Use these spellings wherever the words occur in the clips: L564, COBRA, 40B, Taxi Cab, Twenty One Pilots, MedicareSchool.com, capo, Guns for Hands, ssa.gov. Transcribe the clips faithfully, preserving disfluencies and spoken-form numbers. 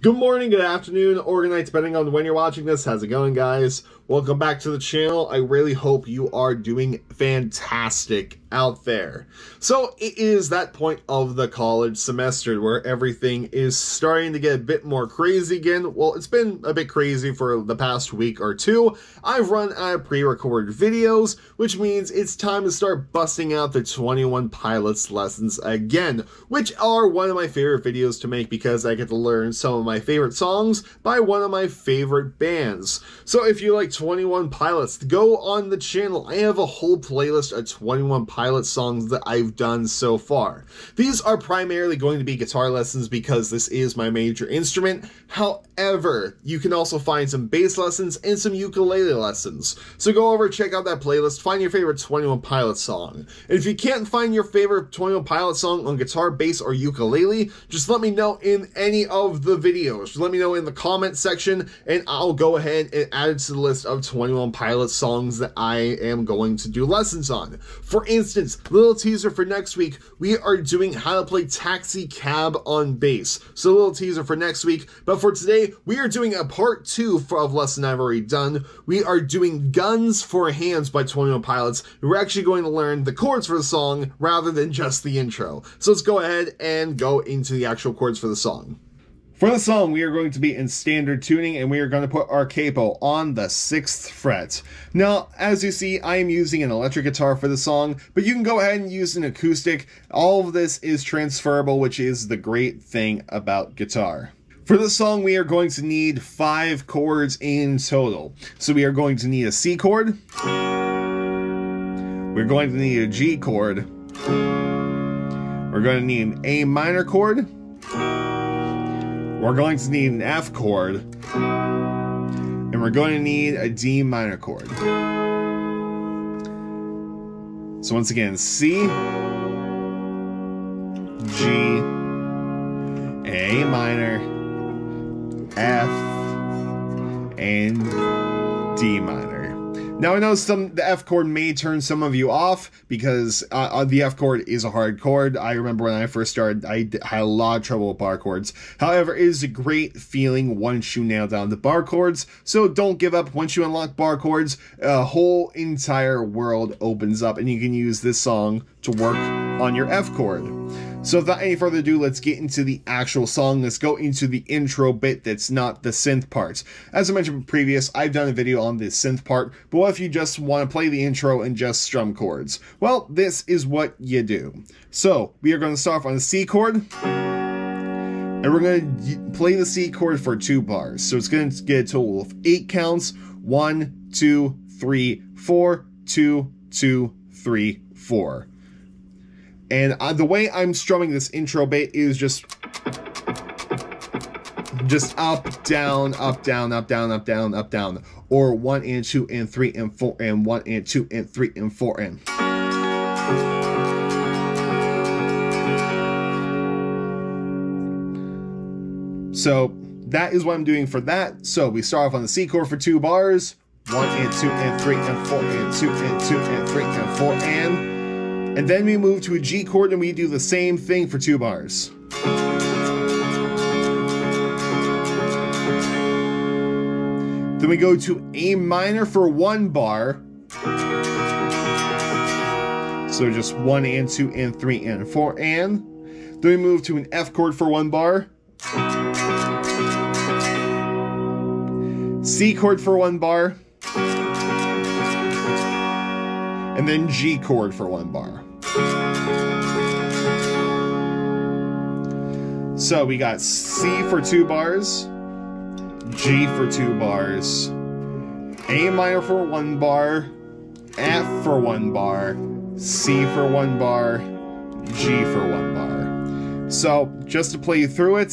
Good morning, good afternoon, or good night, depending on when you're watching this. How's it going, guys? Welcome back to the channel. I really hope you are doing fantastic out there. So it is that point of the college semester where everything is starting to get a bit more crazy again. Well, it's been a bit crazy for the past week or two. I've run out of pre-recorded videos, which means it's time to start busting out the twenty one Pilots lessons again, which are one of my favorite videos to make because I get to learn some of my favorite songs by one of my favorite bands. So if you like twenty one Pilots, go on the channel. I have a whole playlist of twenty one Pilots songs that I've done so far. These are primarily going to be guitar lessons because this is my major instrument. However, you can also find some bass lessons and some ukulele lessons. So go over, check out that playlist, find your favorite twenty one Pilots song. And if you can't find your favorite twenty one Pilots song on guitar, bass, or ukulele, just let me know in any of the videos. Let me know in the comment section and I'll go ahead and add it to the list of twenty one Pilots songs that I am going to do lessons on. For instance, little teaser for next week, we are doing how to play Taxi Cab on bass. So a little teaser for next week, but for today, we are doing a part two of lesson I've already done. We are doing Guns for Hands by twenty one Pilots. We're actually going to learn the chords for the song rather than just the intro. So let's go ahead and go into the actual chords for the song. For the song, we are going to be in standard tuning and we are going to put our capo on the sixth fret. Now, as you see, I am using an electric guitar for the song, but you can go ahead and use an acoustic. All of this is transferable, which is the great thing about guitar. For this song, we are going to need five chords in total. So we are going to need a C chord. We're going to need a G chord. We're going to need an A minor chord. We're going to need an F chord, and we're going to need a D minor chord. So once again, C, G, A minor, F, and D minor. Now I know some the F chord may turn some of you off because uh, the F chord is a hard chord. I remember when I first started, I had a lot of trouble with bar chords. However, it is a great feeling once you nail down the bar chords. So don't give up. Once you unlock bar chords, a whole entire world opens up and you can use this song to work on your F chord. So without any further ado, let's get into the actual song. Let's go into the intro bit that's not the synth part. As I mentioned previous, I've done a video on the synth part, but what if you just want to play the intro and just strum chords? Well, this is what you do. So we are going to start off on the C chord, and we're going to play the C chord for two bars. So it's going to get a total of eight counts. One, two, three, four, two, two, three, four. And uh, the way I'm strumming this intro bit is just, just up, down, up, down, up, down, up, down, up, down, or one and two and three and four and one and two and three and four and. So that is what I'm doing for that. So we start off on the C chord for two bars, one and two and three and four and two and two and three and four and. And then we move to a G chord and we do the same thing for two bars. Then we go to A minor for one bar. So just one and two and three and four and. Then we move to an F chord for one bar. C chord for one bar. And then G chord for one bar. So we got C for two bars, G for two bars, A minor for one bar, F for one bar, C for one bar, G for one bar. So just to play you through it.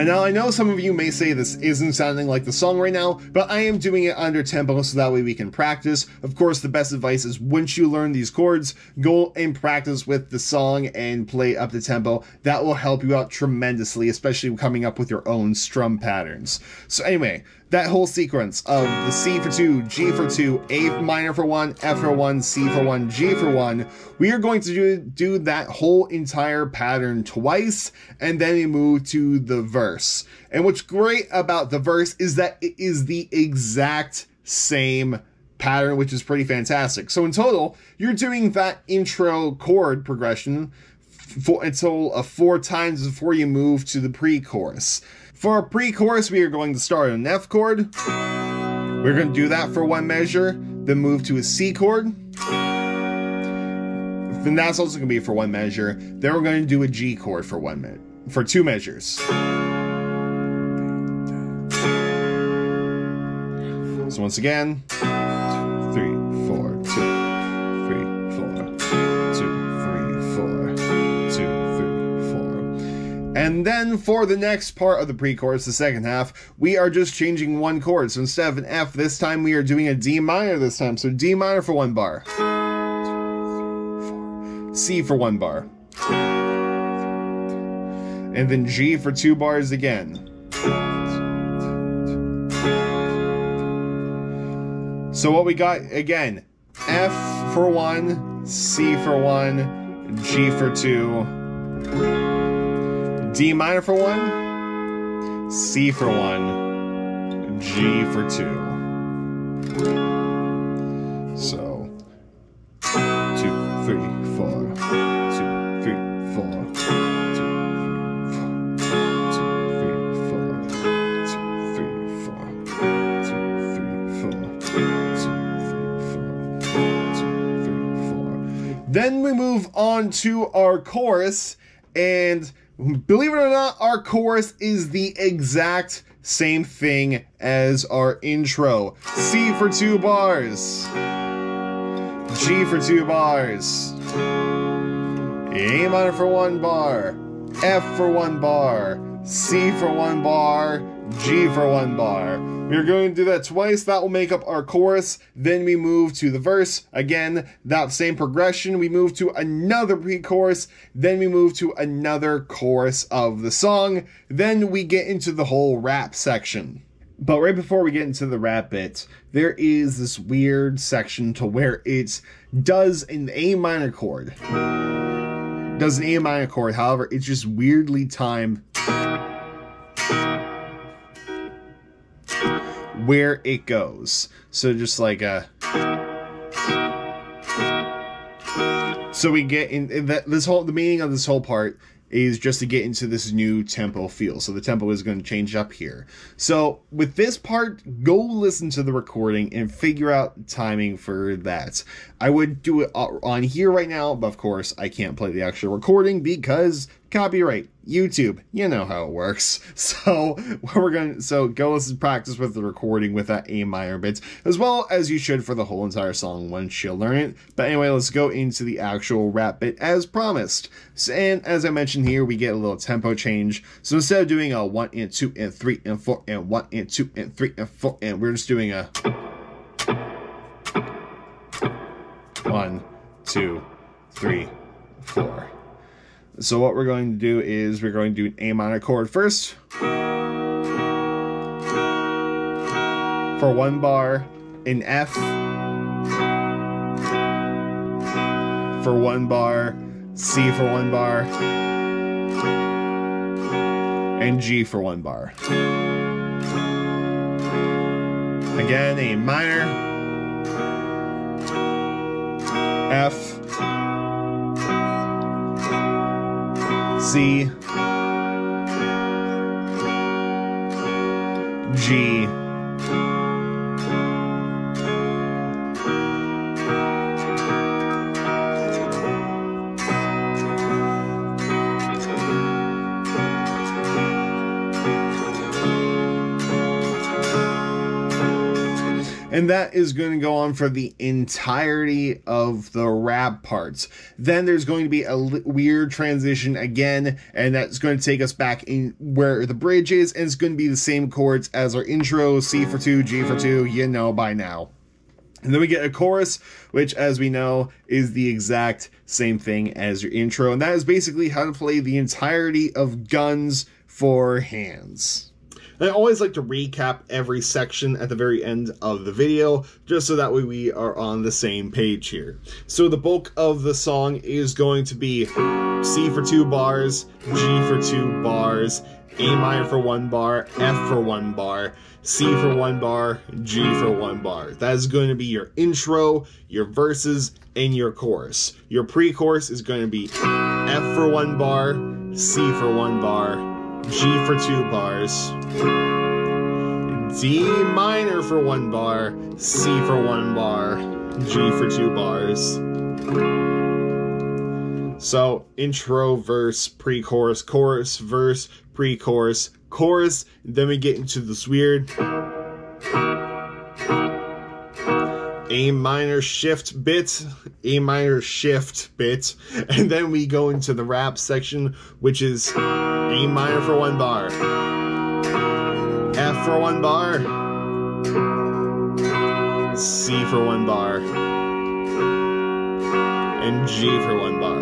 And now I know some of you may say this isn't sounding like the song right now, but I am doing it under tempo so that way we can practice. Of course, the best advice is once you learn these chords, go and practice with the song and play up the tempo. That will help you out tremendously, especially coming up with your own strum patterns. So anyway, that whole sequence of the C for two, G for two, A minor for one, F for one, C for one, G for one, we are going to do, do that whole entire pattern twice, and then we move to the verse. And what's great about the verse is that it is the exact same pattern, which is pretty fantastic. So in total, you're doing that intro chord progression for a total of four times before you move to the pre-chorus. For our pre-chorus, we are going to start on an F chord. We're going to do that for one measure, then move to a C chord. Then that's also going to be for one measure. Then we're going to do a G chord for one minute, for two measures. So once again, three, four, two, three, four, two, three, four, two. And then for the next part of the pre-chorus, the second half, we are just changing one chord. So instead of an F this time, we are doing a D minor this time. So D minor for one bar, C for one bar, and then G for two bars again. So what we got again, F for one, C for one, G for two, D minor for one, C for one, G for two. So, two, three, four, two, three, four, two, three, four, two, three, four, two, three, four, two, three, four, two, three, four, two, three, four. Then we move on to our chorus, and believe it or not, our chorus is the exact same thing as our intro. C for two bars, G for two bars, A minor for one bar, F for one bar, C for one bar, G for one bar. We're going to do that twice. That will make up our chorus. Then we move to the verse. Again, that same progression. We move to another pre-chorus. Then we move to another chorus of the song. Then we get into the whole rap section. But right before we get into the rap bit, there is this weird section to where it does an A minor chord. Does an A minor chord. However, it's just weirdly timed, where it goes. So just like a, so we get in, in that this whole, the meaning of this whole part is just to get into this new tempo feel. So the tempo is going to change up here. So with this part, go listen to the recording and figure out timing for that. I would do it on here right now, but of course I can't play the actual recording because copyright, YouTube, you know how it works. So what we're going to, so go listen, practice with the recording with that A minor bit, as well as you should for the whole entire song once you learn it. But anyway, let's go into the actual rap bit as promised. So, and as I mentioned here, we get a little tempo change. So instead of doing a one and two and three and four and one and two and three and four, and we're just doing a one, two, three, four. So what we're going to do is we're going to do an A minor chord first for one bar, an F for one bar, C for one bar, and G for one bar. Again, A minor, F, C, G, And that is going to go on for the entirety of the rap parts. Then there's going to be a weird transition again, and that's going to take us back in where the bridge is, and it's going to be the same chords as our intro, C for two, G for two, you know by now. And then we get a chorus, which, as we know, is the exact same thing as your intro. And that is basically how to play the entirety of Guns for Hands. And I always like to recap every section at the very end of the video, just so that way we are on the same page here. So the bulk of the song is going to be C for two bars, G for two bars, A minor for one bar, F for one bar, C for one bar, G for one bar. That is going to be your intro, your verses, and your chorus. Your pre-chorus is going to be F for one bar, C for one bar, G for two bars, D minor for one bar, C for one bar, G for two bars. So intro, verse, pre-chorus, chorus, verse, pre-chorus, chorus, then we get into this weird A minor shift bit, A minor shift bit, and then we go into the rap section, which is A minor for one bar, F for one bar, C for one bar, and G for one bar.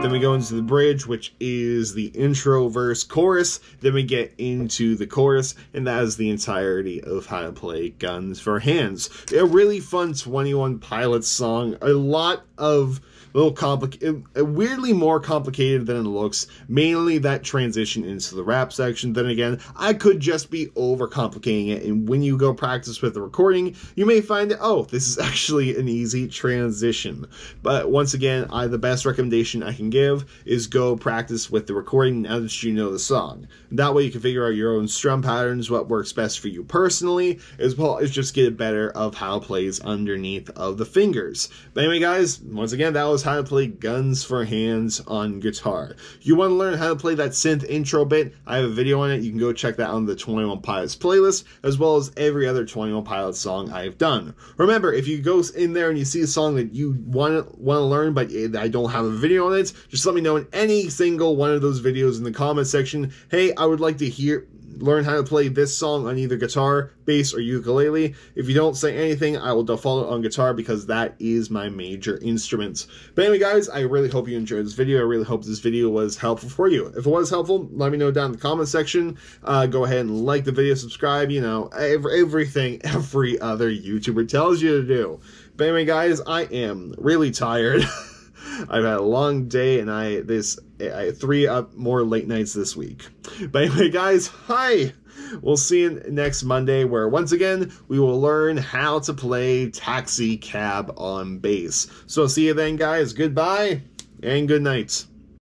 Then we go into the bridge, which is the intro, verse, chorus. Then we get into the chorus, and that is the entirety of how to play Guns for Hands. A really fun twenty one Pilots song. A lot of little complicated, weirdly more complicated than it looks. Mainly that transition into the rap section. Then again, I could just be overcomplicating it. And when you go practice with the recording, you may find that, oh, this is actually an easy transition. But once again, I the best recommendation I can give is go practice with the recording now that you know the song. That way you can figure out your own strum patterns, what works best for you personally, as well as just get better of how it plays underneath of the fingers. But anyway guys, once again, that was how to play Guns for Hands on guitar. You want to learn how to play that synth intro bit, I have a video on it. You can go check that on the twenty one Pilots playlist, as well as every other twenty one Pilots song I've done. Remember, if you go in there and you see a song that you want to, want to learn, but I don't have a video on it, just let me know in any single one of those videos in the comment section. Hey, I would like to hear learn how to play this song on either guitar, bass, or ukulele. If you don't say anything, I will default on guitar because that is my major instrument. But anyway, guys, I really hope you enjoyed this video. I really hope this video was helpful for you. If it was helpful, let me know down in the comment section. Uh, go ahead and like the video, subscribe, you know, every, everything every other YouTuber tells you to do. But anyway, guys, I am really tired. I've had a long day, and I this I, three up more late nights this week. But anyway, guys, hi! We'll see you next Monday, where once again we will learn how to play Taxi Cab on bass. So see you then, guys. Goodbye and good night.